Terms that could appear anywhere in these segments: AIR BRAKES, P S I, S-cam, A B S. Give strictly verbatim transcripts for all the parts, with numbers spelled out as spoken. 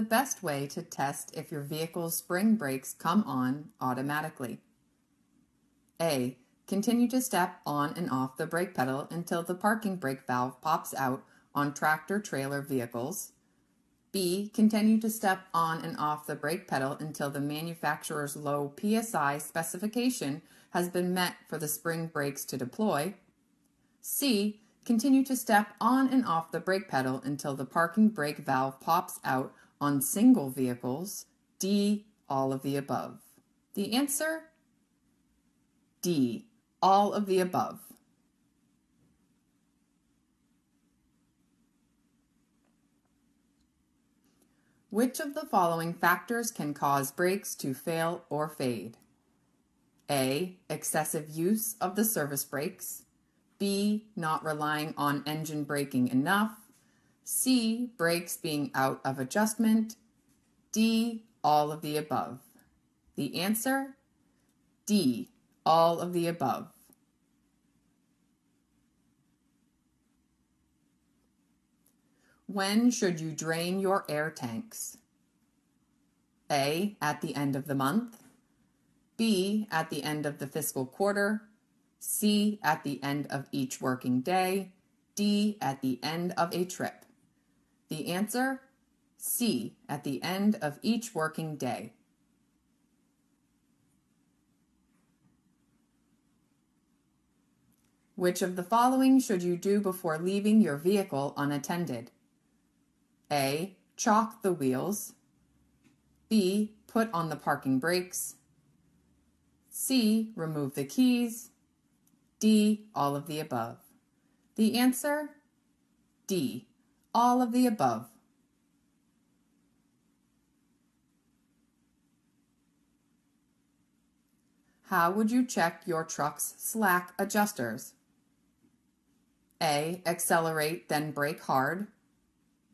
the best way to test if your vehicle's spring brakes come on automatically. A. Continue to step on and off the brake pedal until the parking brake valve pops out on tractor-trailer vehicles. B. Continue to step on and off the brake pedal until the manufacturer's low P S I specification has been met for the spring brakes to deploy. C. Continue to step on and off the brake pedal until the parking brake valve pops out on single vehicles. D. All of the above. The answer? D. All of the above. Which of the following factors can cause brakes to fail or fade? A. Excessive use of the service brakes. B. Not relying on engine braking enough. C. Brakes being out of adjustment. D. All of the above. The answer? D. All of the above. When should you drain your air tanks? A. At the end of the month. B. At the end of the fiscal quarter. C. At the end of each working day. D. At the end of a trip. The answer? C. At the end of each working day. Which of the following should you do before leaving your vehicle unattended? A. Chalk the wheels. B. Put on the parking brakes. C. Remove the keys. D. All of the above. The answer? D. All of the above. How would you check your truck's slack adjusters? A. Accelerate, then brake hard.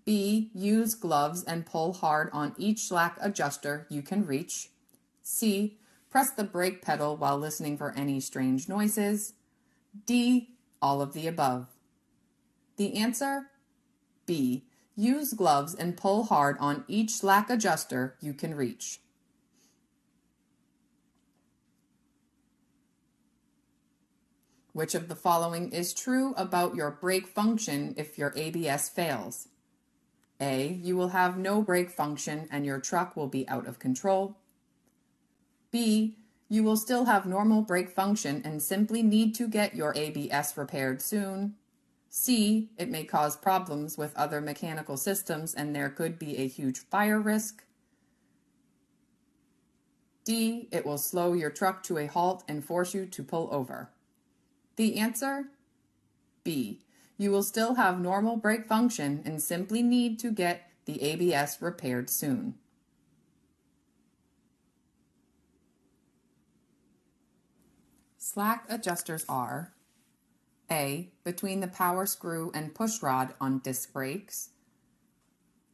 B. Use gloves and pull hard on each slack adjuster you can reach. C. Press the brake pedal while listening for any strange noises. D. All of the above. The answer? B. Use gloves and pull hard on each slack adjuster you can reach. Which of the following is true about your brake function if your A B S fails? A. You will have no brake function and your truck will be out of control. B. You will still have normal brake function and simply need to get your A B S repaired soon. C. It may cause problems with other mechanical systems and there could be a huge fire risk. D. It will slow your truck to a halt and force you to pull over. The answer? B. You will still have normal brake function and simply need to get the A B S repaired soon. Slack adjusters are A. Between the power screw and push rod on disc brakes.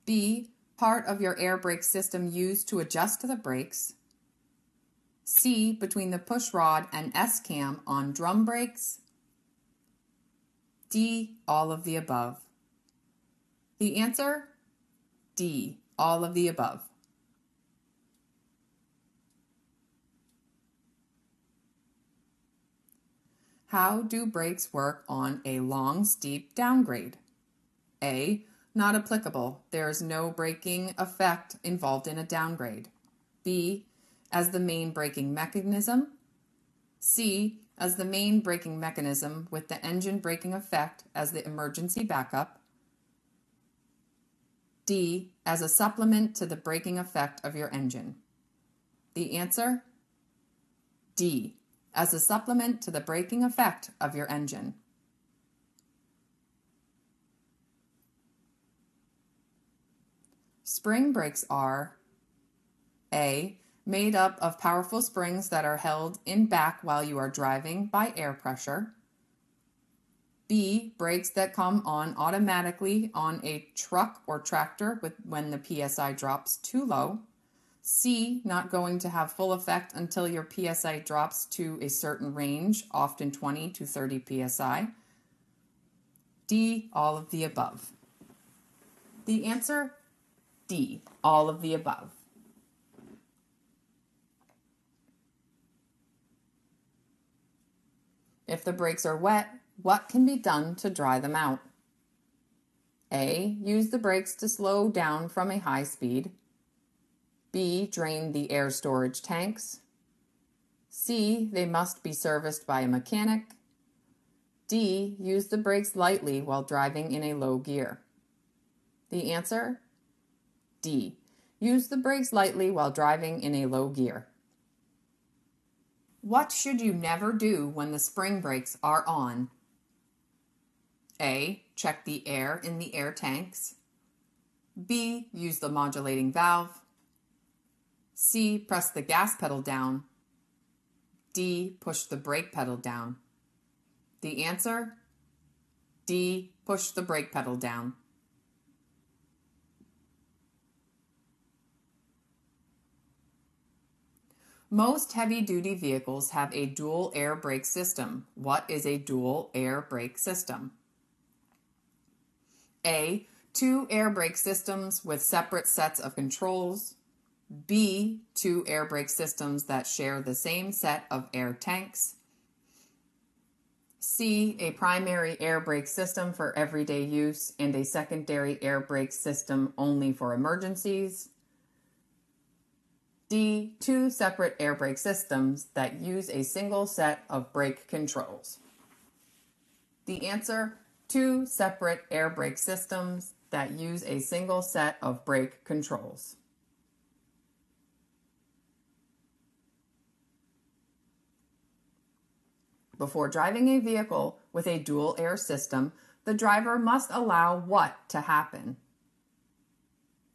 B. Part of your air brake system used to adjust the brakes. C. Between the push rod and S-cam on drum brakes. D. All of the above. The answer? D. All of the above. How do brakes work on a long, steep downgrade? A. Not applicable. There is no braking effect involved in a downgrade. B. As the main braking mechanism. C. As the main braking mechanism with the engine braking effect as the emergency backup. D. As a supplement to the braking effect of your engine. The answer? D. As a supplement to the braking effect of your engine. Spring brakes are A. Made up of powerful springs that are held in back while you are driving by air pressure. B. Brakes that come on automatically on a truck or tractor with, when the P S I drops too low. C. Not going to have full effect until your P S I drops to a certain range, often twenty to thirty P S I. D. All of the above. The answer? D, all of the above. If the brakes are wet, what can be done to dry them out? A, use the brakes to slow down from a high speed. B, drain the air storage tanks. C, they must be serviced by a mechanic. D, use the brakes lightly while driving in a low gear. The answer? D, use the brakes lightly while driving in a low gear. What should you never do when the spring brakes are on? A, check the air in the air tanks. B, use the modulating valve. C, press the gas pedal down. D, push the brake pedal down. The answer? D, push the brake pedal down. Most heavy-duty vehicles have a dual air brake system. What is a dual air brake system? A, two air brake systems with separate sets of controls. B, two air brake systems that share the same set of air tanks. C, a primary air brake system for everyday use and a secondary air brake system only for emergencies. D, two separate air brake systems that use a single set of brake controls. The answer, two separate air brake systems that use a single set of brake controls. Before driving a vehicle with a dual air system, the driver must allow what to happen?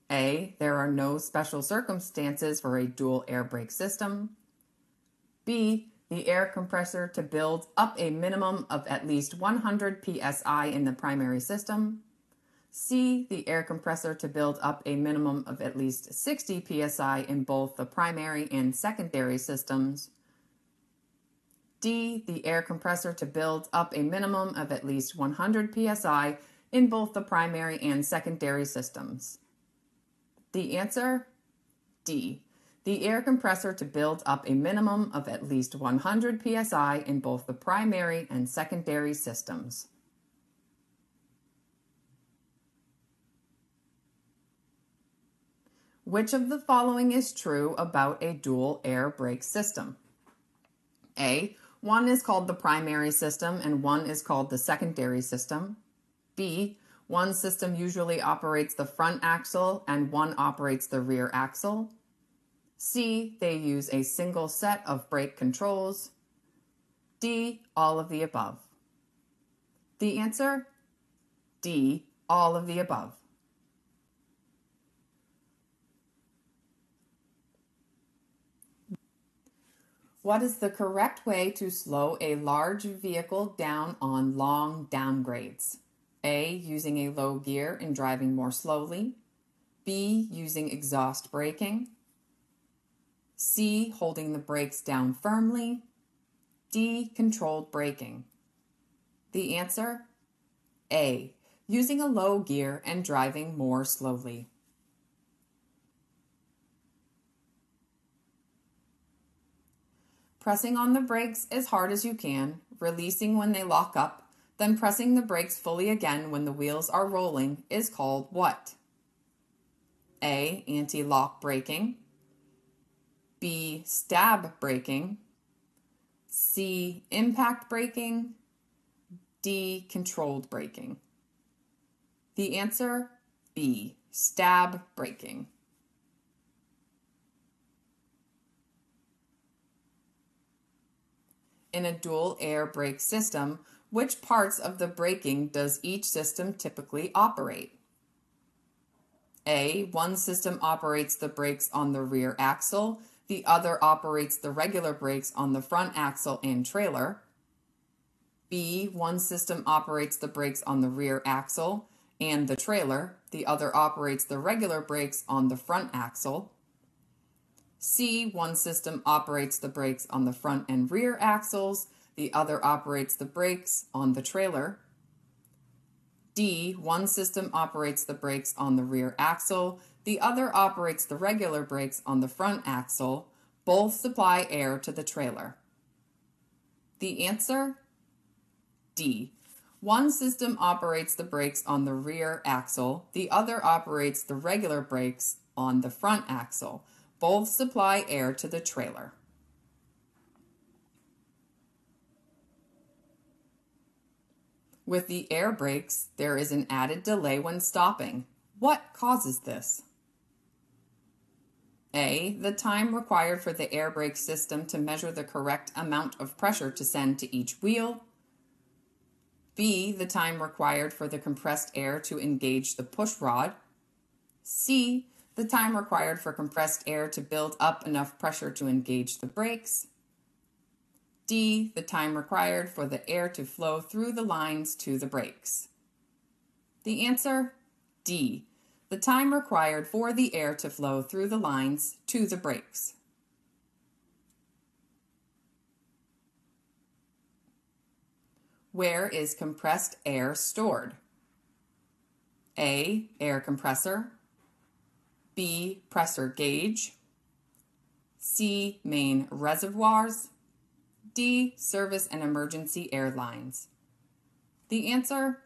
A, there are no special circumstances for a dual air brake system. B, the air compressor to build up a minimum of at least one hundred P S I in the primary system. C, the air compressor to build up a minimum of at least sixty P S I in both the primary and secondary systems. D, the air compressor to build up a minimum of at least one hundred P S I in both the primary and secondary systems. The answer? D, the air compressor to build up a minimum of at least one hundred P S I in both the primary and secondary systems. Which of the following is true about a dual air brake system? A, one is called the primary system and one is called the secondary system. B, one system usually operates the front axle and one operates the rear axle. C, they use a single set of brake controls. D, all of the above. The answer? D, all of the above. What is the correct way to slow a large vehicle down on long downgrades? A, using a low gear and driving more slowly. B, using exhaust braking. C, holding the brakes down firmly. D, controlled braking. The answer? A, using a low gear and driving more slowly. Pressing on the brakes as hard as you can, releasing when they lock up, then pressing the brakes fully again when the wheels are rolling is called what? A, anti-lock braking. B, stab braking. C, impact braking. D, controlled braking. The answer? B, stab braking. In a dual air brake system, which parts of the braking does each system typically operate? A, one system operates the brakes on the rear axle, the other operates the regular brakes on the front axle and trailer. B, one system operates the brakes on the rear axle and the trailer, the other operates the regular brakes on the front axle. C, one system operates the brakes on the front and rear axles, the other operates the brakes on the trailer. D, one system operates the brakes on the rear axle, The other operates the regular brakes on the front axle. Both supply air to the trailer. The answer? D. One system operates the brakes on the rear axle. The other operates the regular brakes on the front axle. Both supply air to the trailer. With the air brakes, there is an added delay when stopping. What causes this? A. The time required for the air brake system to measure the correct amount of pressure to send to each wheel. B. The time required for the compressed air to engage the push rod. C. The time required for compressed air to build up enough pressure to engage the brakes. D. The time required for the air to flow through the lines to the brakes. The answer? D. The time required for the air to flow through the lines to the brakes. Where is compressed air stored? A. Air compressor. B. Pressor gauge. C. Main reservoirs. D. Service and emergency air lines. The answer?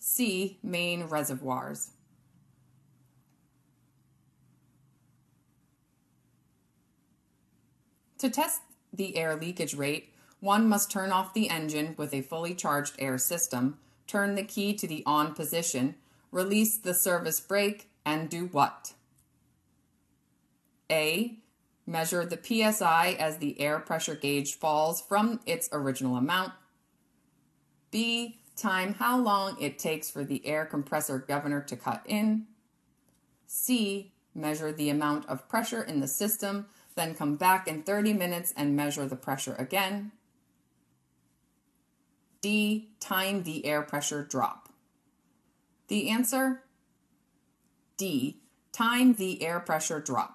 C. Main reservoirs. To test the air leakage rate, one must turn off the engine with a fully charged air system, turn the key to the on position, release the service brake, and do what? A. Measure the P S I as the air pressure gauge falls from its original amount. B. Time how long it takes for the air compressor governor to cut in. C. Measure the amount of pressure in the system, then come back in thirty minutes and measure the pressure again. D. Time the air pressure drop. The answer? D. Time the air pressure drop.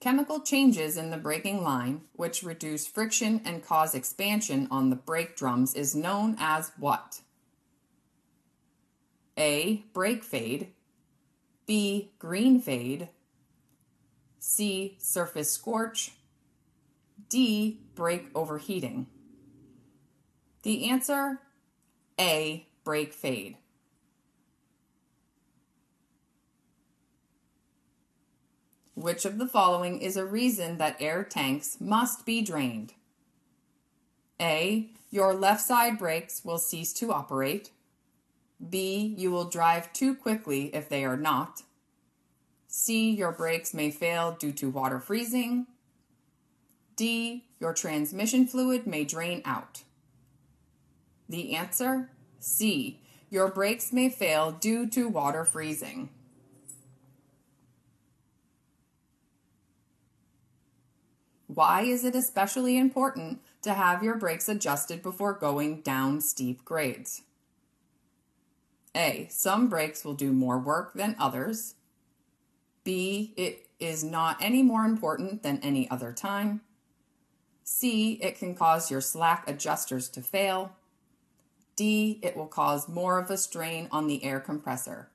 Chemical changes in the braking line, which reduce friction and cause expansion on the brake drums, is known as what? A. Brake fade. B. Green fade. C. Surface scorch. D. Brake overheating. The answer? A. Brake fade. Which of the following is a reason that air tanks must be drained? A. Your left side brakes will cease to operate. B. You will drive too quickly if they are not. C. Your brakes may fail due to water freezing. D. Your transmission fluid may drain out. The answer? C. Your brakes may fail due to water freezing. Why is it especially important to have your brakes adjusted before going down steep grades? A. Some brakes will do more work than others. B. It is not any more important than any other time. C. It can cause your slack adjusters to fail. D. It will cause more of a strain on the air compressor.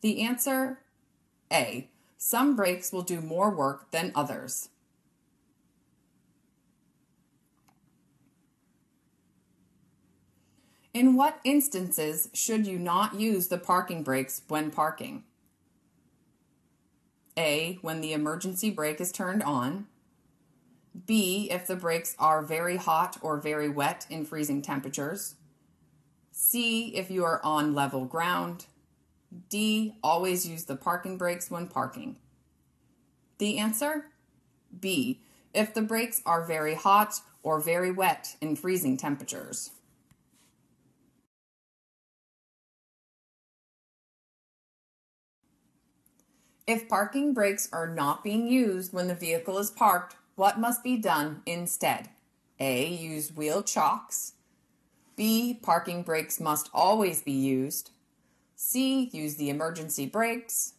The answer? A. Some brakes will do more work than others. In what instances should you not use the parking brakes when parking? A. When the emergency brake is turned on. B. If the brakes are very hot or very wet in freezing temperatures. C. If you are on level ground. D. Always use the parking brakes when parking. The answer? B. If the brakes are very hot or very wet in freezing temperatures. If parking brakes are not being used when the vehicle is parked, what must be done instead? A. Use wheel chocks. B. Parking brakes must always be used. C. Use the emergency brakes.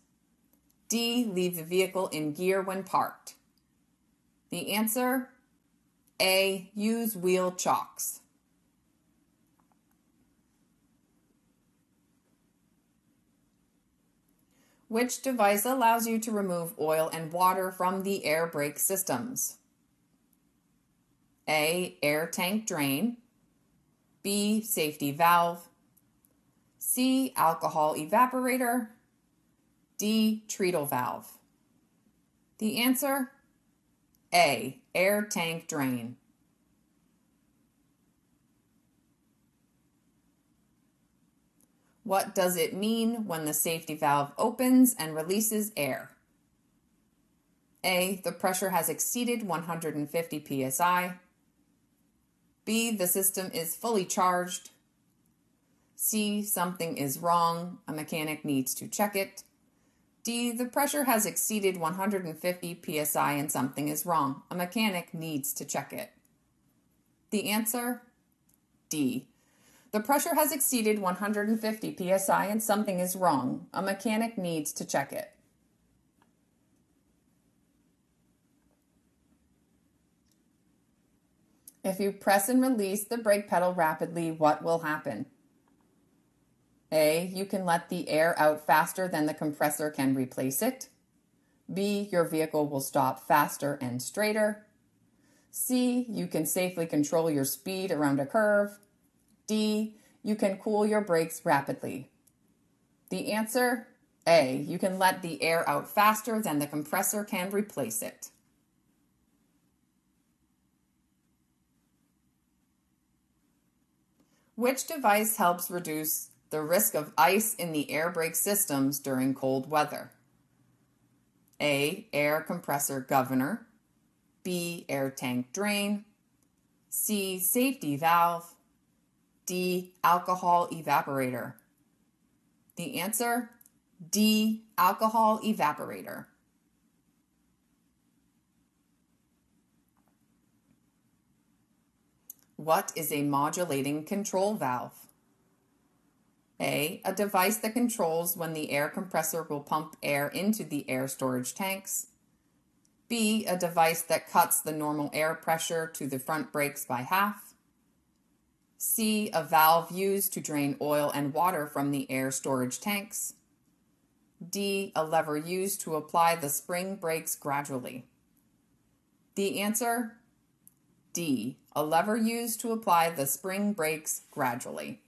D. Leave the vehicle in gear when parked. The answer? A. Use wheel chocks. which device allows you to remove oil and water from the air brake systems. A. Air tank drain. B. Safety valve. C. Alcohol evaporator. D. Treadle valve. The answer? A. Air tank drain. What does it mean when the safety valve opens and releases air? A. The pressure has exceeded one hundred fifty P S I. B. The system is fully charged. C. Something is wrong. A mechanic needs to check it. D. The pressure has exceeded one hundred fifty P S I and something is wrong. A mechanic needs to check it. The answer? D. The pressure has exceeded one hundred fifty P S I and something is wrong. A mechanic needs to check it. If you press and release the brake pedal rapidly, what will happen? A. You can let the air out faster than the compressor can replace it. B. Your vehicle will stop faster and straighter. C. You can safely control your speed around a curve. D. You can cool your brakes rapidly. The answer? A. You can let the air out faster than the compressor can replace it. Which device helps reduce the risk of ice in the air brake systems during cold weather? A. Air compressor governor. B. Air tank drain. C. Safety valve. D. Alcohol evaporator. The answer? D. Alcohol evaporator. What is a modulating control valve? A. A device that controls when the air compressor will pump air into the air storage tanks. B. A device that cuts the normal air pressure to the front brakes by half. C. A valve used to drain oil and water from the air storage tanks. D. A lever used to apply the spring brakes gradually. The answer? D. A lever used to apply the spring brakes gradually.